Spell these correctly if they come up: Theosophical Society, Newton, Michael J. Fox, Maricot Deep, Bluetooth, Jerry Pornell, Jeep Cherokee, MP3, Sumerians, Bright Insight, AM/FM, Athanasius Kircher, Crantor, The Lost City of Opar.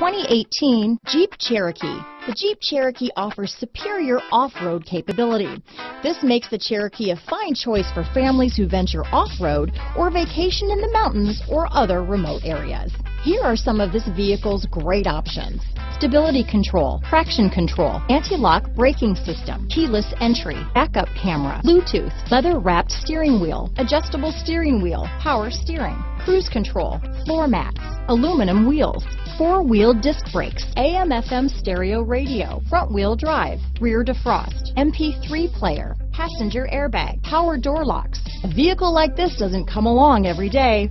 2018 Jeep Cherokee. The Jeep Cherokee offers superior off-road capability. This makes the Cherokee a fine choice for families who venture off-road or vacation in the mountains or other remote areas. Here are some of this vehicle's great options: stability control, traction control, anti-lock braking system, keyless entry, backup camera, Bluetooth, leather-wrapped steering wheel, adjustable steering wheel, power steering, cruise control, floor mats, aluminum wheels, four-wheel disc brakes, AM/FM stereo radio, front-wheel drive, rear defrost, MP3 player, passenger airbag, power door locks. A vehicle like this doesn't come along every day.